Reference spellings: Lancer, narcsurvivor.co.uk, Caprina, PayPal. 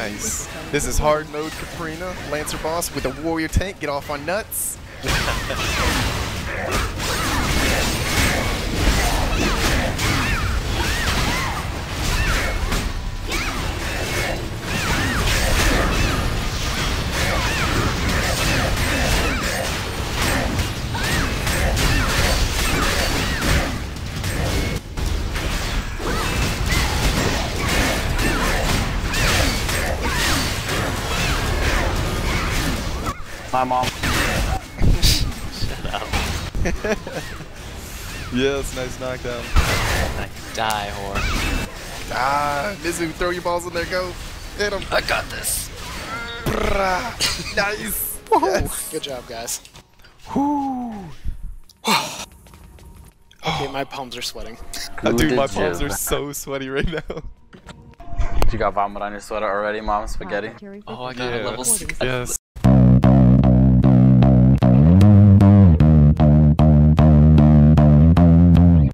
Nice. This is hard mode Caprina, Lancer boss with a warrior tank. Get off on nuts. My mom. Shut up. Yes, nice knockdown. Nice. Die, whore. Ah, Mizu, throw your balls in there, go. Hit him. I got this. Nice. Yes. Good job, guys. Okay, my palms are sweating. Dude, my palms are so sweaty right now. You got vomit on your sweater already, Mom? Spaghetti? Oh, I got a level 6. Yes.